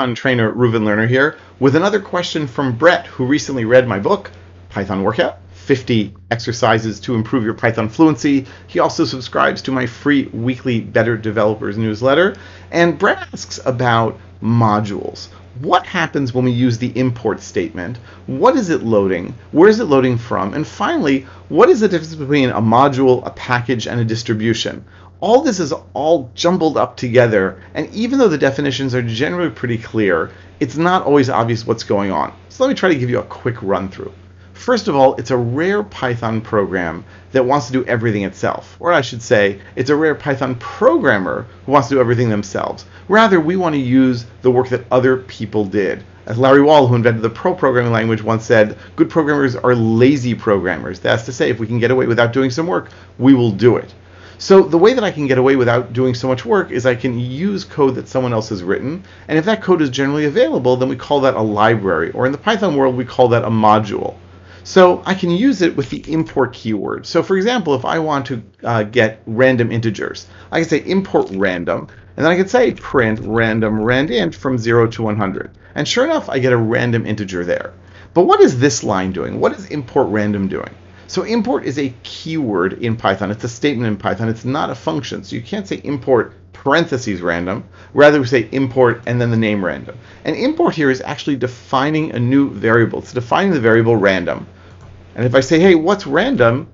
Python trainer Reuven Lerner here with another question from Brett, who recently read my book, Python Workout, 50 Exercises to Improve Your Python Fluency. He also subscribes to my free weekly Better Developers newsletter. And Brett asks about modules. What happens when we use the import statement? What is it loading? Where is it loading from? And finally, what is the difference between a module, a package, and a distribution? All this is all jumbled up together, and even though the definitions are generally pretty clear, it's not always obvious what's going on. So let me try to give you a quick run through. First of all, it's a rare Python program that wants to do everything itself. Or I should say, it's a rare Python programmer who wants to do everything themselves. Rather, we want to use the work that other people did. As Larry Wall, who invented the Perl programming language, once said, good programmers are lazy programmers. That's to say, if we can get away without doing some work, we will do it. So the way that I can get away without doing so much work is I can use code that someone else has written, and if that code is generally available, then we call that a library, or in the Python world, we call that a module. So I can use it with the import keyword. So for example, if I want to get random integers, I can say import random, and then I can say print random randint from 0 to 100. And sure enough, I get a random integer there. But what is this line doing? What is import random doing? So import is a keyword in Python. It's a statement in Python. It's not a function. So you can't say import parentheses random. Rather, we say import and then the name random. And import here is actually defining a new variable. It's defining the variable random. And if I say, hey, what's random?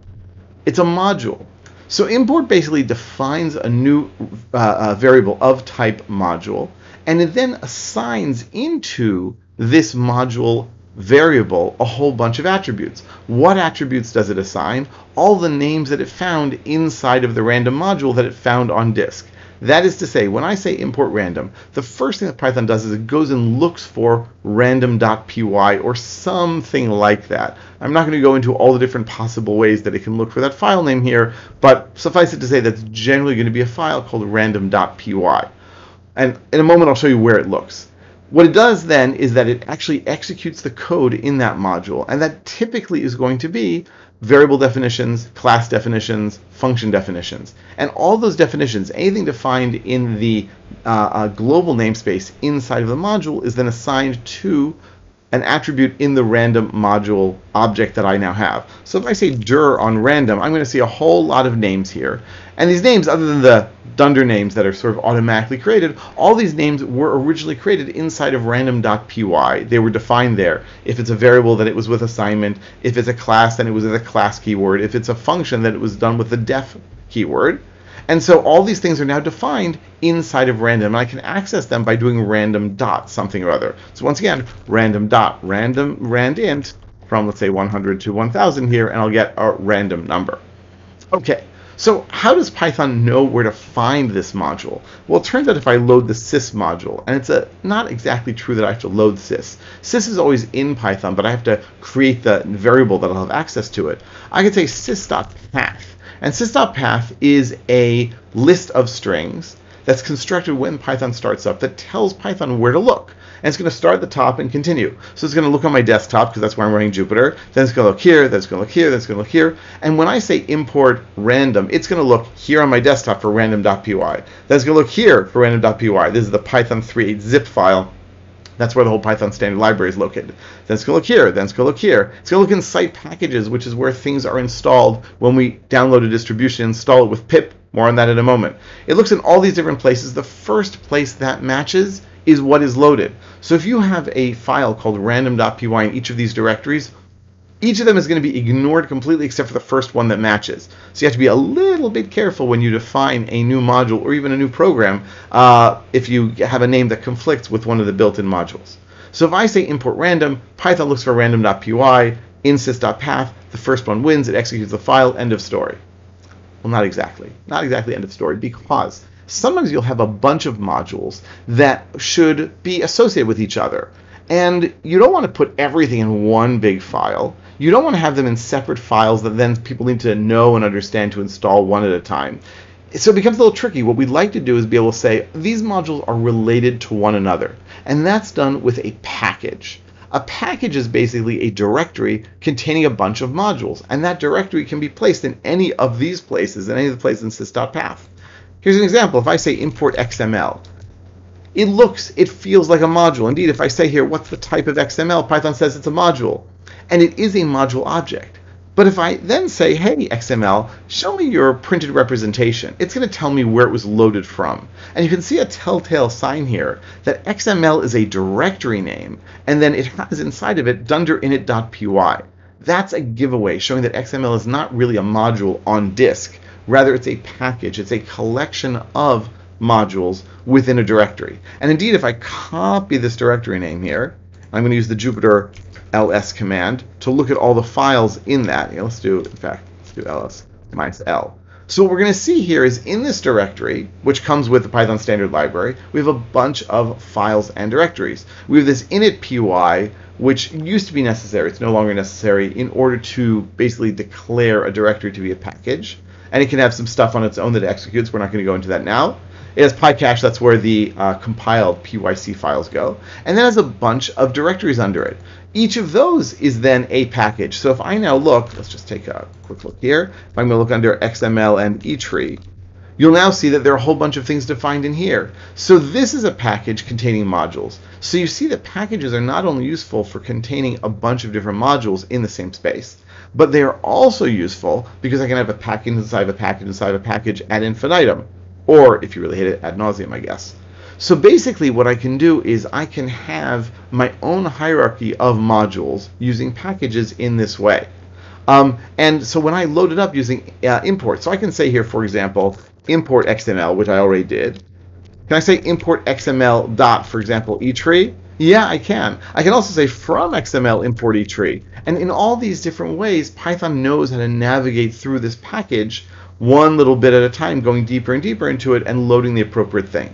It's a module. So import basically defines a new variable of type module, and it then assigns into this module variable a whole bunch of attributes. What attributes does it assign? All the names that it found inside of the random module that it found on disk. That is to say, when I say import random, the first thing that Python does is it goes and looks for random.py or something like that. I'm not going to go into all the different possible ways that it can look for that file name here, but suffice it to say that's generally going to be a file called random.py. And in a moment I'll show you where it looks. What it does then is that it actually executes the code in that module, and that typically is going to be variable definitions, class definitions, function definitions. And all those definitions, anything defined in the global namespace inside of the module is then assigned to an attribute in the random module object that I now have. So if I say dir on random, I'm going to see a whole lot of names here. And these names, other than the dunder names that are sort of automatically created, all these names were originally created inside of random.py. They were defined there. If it's a variable, then it was with assignment. If it's a class, then it was with a class keyword. If it's a function, then it was done with the def keyword. And so all these things are now defined inside of random, and I can access them by doing random dot something or other. So once again, random dot random randint from, let's say, 100 to 1000 here, and I'll get a random number. Okay, so how does Python know where to find this module? Well, it turns out if I load the sys module, and it's not exactly true that I have to load sys. Sys is always in Python, but I have to create the variable that I'll have access to it. I can say sys.path. And sys.path is a list of strings that's constructed when Python starts up that tells Python where to look. And it's going to start at the top and continue. So it's going to look on my desktop because that's where I'm running Jupyter. Then it's going to look here, then it's going to look here, then it's going to look here. And when I say import random, it's going to look here on my desktop for random.py. Then it's going to look here for random.py. This is the Python 3.8 zip file. That's where the whole Python standard library is located. Then it's going to look here, then it's going to look here. It's going to look in site packages, which is where things are installed when we download a distribution, install it with pip. More on that in a moment. It looks in all these different places. The first place that matches is what is loaded. So if you have a file called random.py in each of these directories, each of them is going to be ignored completely except for the first one that matches. So you have to be a little bit careful when you define a new module or even a new program if you have a name that conflicts with one of the built-in modules. So if I say import random, Python looks for random.py, in sys.path, the first one wins, it executes the file, end of story. Well, not exactly. Not exactly end of story, because sometimes you'll have a bunch of modules that should be associated with each other. And you don't want to put everything in one big file. You don't want to have them in separate files that then people need to know and understand to install one at a time. So it becomes a little tricky. What we'd like to do is be able to say, these modules are related to one another. And that's done with a package. A package is basically a directory containing a bunch of modules. And that directory can be placed in any of these places, in any of the places in sys.path. Here's an example. If I say import XML, It looks, it feels like a module. Indeed, if I say here, what's the type of XML? Python says it's a module, and it is a module object. But if I then say, hey, XML, show me your printed representation, it's going to tell me where it was loaded from. And you can see a telltale sign here that XML is a directory name, and then it has inside of it dunder-init.py. That's a giveaway showing that XML is not really a module on disk. Rather, it's a package. It's a collection of modules within a directory. And indeed, if I copy this directory name here, I'm going to use the Jupyter ls command to look at all the files in that. You know, let's do ls -l. So what we're going to see here is in this directory, which comes with the Python standard library, we have a bunch of files and directories. We have this init py, which used to be necessary. It's no longer necessary in order to basically declare a directory to be a package. And it can have some stuff on its own that it executes. We're not going to go into that now. It has PyCache, that's where the compiled PYC files go. And then has a bunch of directories under it. Each of those is then a package. So if I now look, let's just take a quick look here. If I'm going to look under XML and eTree, you'll now see that there are a whole bunch of things defined in here. So this is a package containing modules. So you see that packages are not only useful for containing a bunch of different modules in the same space, but they are also useful because I can have a package inside of a package inside of a package ad infinitum. Or, if you really hate it, ad nauseum, I guess. So basically what I can do is I can have my own hierarchy of modules using packages in this way. And so when I load it up using import, so I can say here, for example, import XML, which I already did. Can I say import XML dot, for example, eTree? Yeah, I can. I can also say from XML import eTree. And in all these different ways, Python knows how to navigate through this package one little bit at a time, going deeper and deeper into it and loading the appropriate thing.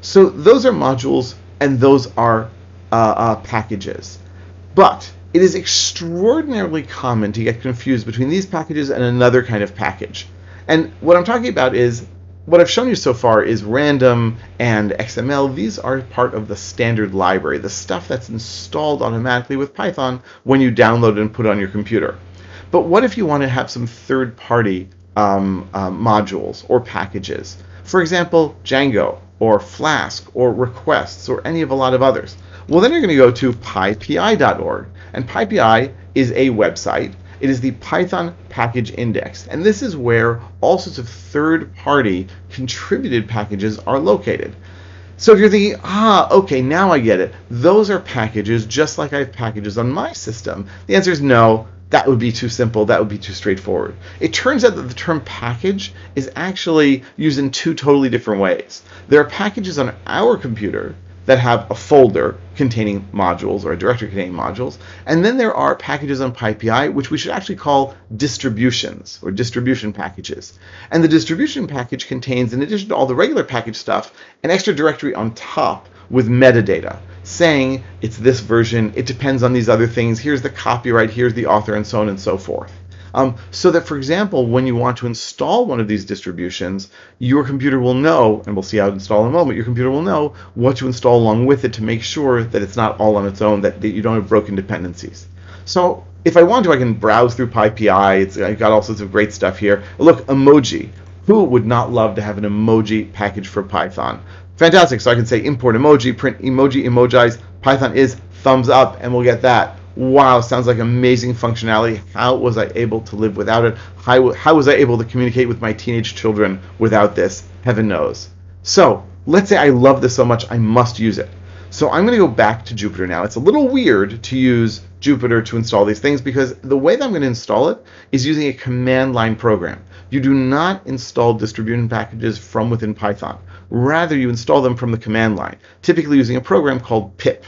So those are modules and those are packages. But it is extraordinarily common to get confused between these packages and another kind of package. And what I'm talking about is, what I've shown you so far is random and XML. These are part of the standard library, the stuff that's installed automatically with Python when you download it and put it on your computer. But what if you want to have some third-party modules or packages? For example, Django or Flask or requests or any of a lot of others. Well, then you're going to go to PyPI.org, and PyPI is a website. It is the Python Package Index, and this is where all sorts of third-party contributed packages are located. So if you're thinking, ah, okay, now I get it, those are packages just like I have packages on my system, the answer is no. That would be too simple. That would be too straightforward. It turns out that the term package is actually used in two totally different ways. There are packages on our computer that have a folder containing modules or a directory containing modules, and then there are packages on PyPI, which we should actually call distributions or distribution packages. And the distribution package contains, in addition to all the regular package stuff, an extra directory on top with metadata, saying it's this version, it depends on these other things, here's the copyright, here's the author, and so on and so forth. So that, for example, when you want to install one of these distributions, your computer will know, and we'll see how to install in a moment, your computer will know what to install along with it to make sure that it's not all on its own, that you don't have broken dependencies. So if I want to, I can browse through PyPI. I've got all sorts of great stuff here. Look, emoji. Who would not love to have an emoji package for Python? Fantastic. So I can say import emoji, print emoji, emojize, Python is thumbs up, and we'll get that. Wow, sounds like amazing functionality. How was I able to live without it? How was I able to communicate with my teenage children without this? Heaven knows. So let's say I love this so much, I must use it. So I'm going to go back to Jupyter now. It's a little weird to use Jupyter to install these things because the way that I'm going to install it is using a command line program. You do not install distribution packages from within Python. Rather, you install them from the command line, typically using a program called pip.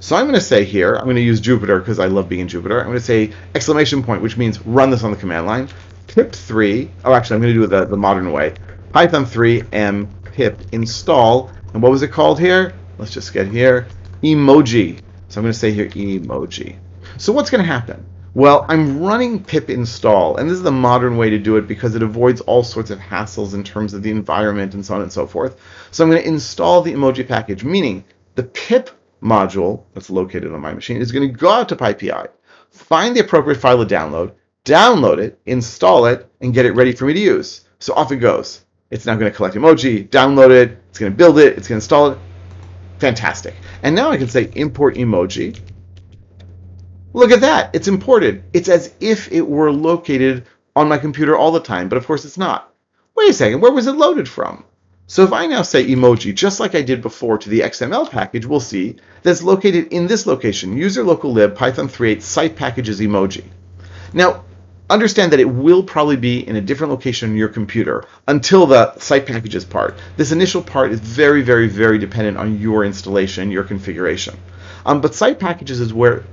So I'm going to say here, I'm going to use Jupyter because I love being in Jupyter. I'm going to say exclamation point, which means run this on the command line, pip3, oh, actually, I'm going to do it the modern way, python3m pip install, and what was it called here? Let's just get here, emoji. So I'm going to say here, emoji. So what's going to happen? Well, I'm running pip install, and this is the modern way to do it because it avoids all sorts of hassles in terms of the environment and so on and so forth. So I'm going to install the emoji package, meaning the pip module that's located on my machine is going to go out to PyPI, find the appropriate file to download, download it, install it, and get it ready for me to use. So off it goes. It's now going to collect emoji, download it, it's going to build it, it's going to install it. Fantastic. And now I can say import emoji. Look at that. It's imported. It's as if it were located on my computer all the time, but of course it's not. Wait a second, where was it loaded from? So if I now say emoji, just like I did before to the XML package, we'll see that it's located in this location, user local lib python 3.8 site packages emoji. Now, understand that it will probably be in a different location on your computer until the site packages part. This initial part is very, very, very dependent on your installation, your configuration. But site packages is where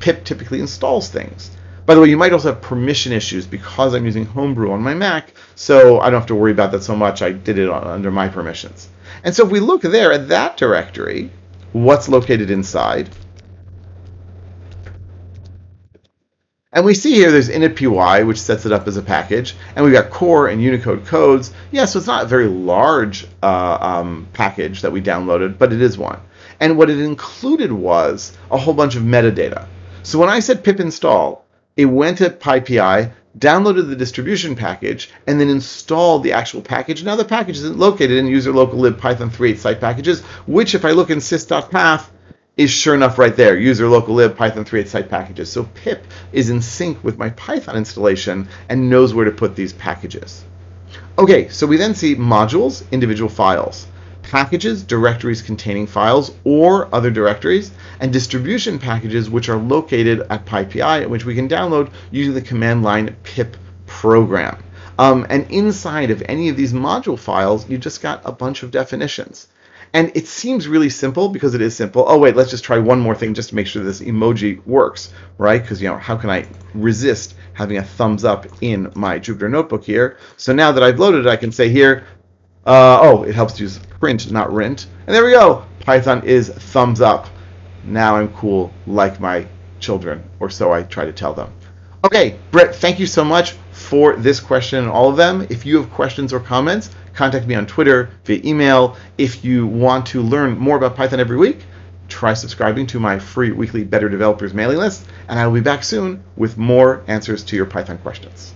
pip typically installs things. By the way, you might also have permission issues because I'm using Homebrew on my Mac, so I don't have to worry about that so much. I did it under my permissions. And so if we look there at that directory, what's located inside? And we see here there's init.py, which sets it up as a package, and we've got core and Unicode codes. Yeah, so it's not a very large package that we downloaded, but it is one. And what it included was a whole bunch of metadata. So when I said pip install, it went to PyPI, downloaded the distribution package, and then installed the actual package. Now the package isn't located in user local lib python 3.8 site packages, which if I look in sys.path, is sure enough right there, user local lib python 3.8 site packages. So pip is in sync with my Python installation and knows where to put these packages. Okay, so we then see modules, individual files, packages, directories containing files or other directories, and distribution packages which are located at PyPI, which we can download using the command line pip program. And inside of any of these module files, you just got a bunch of definitions. And it seems really simple because it is simple. Oh, wait, let's just try one more thing just to make sure this emoji works, right? Because, you know, how can I resist having a thumbs up in my Jupyter Notebook here? So now that I've loaded it, I can say here, oh, it helps to use print, not rint. And there we go. Python is thumbs up. Now I'm cool like my children, or so I try to tell them. Okay, Brett, thank you so much for this question and all of them. If you have questions or comments, contact me on Twitter, via email. If you want to learn more about Python every week, try subscribing to my free weekly Better Developers mailing list, and I will be back soon with more answers to your Python questions.